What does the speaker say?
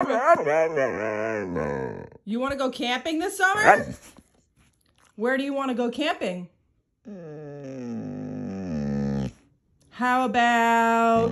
You want to go camping this summer? Where do you want to go camping? How about...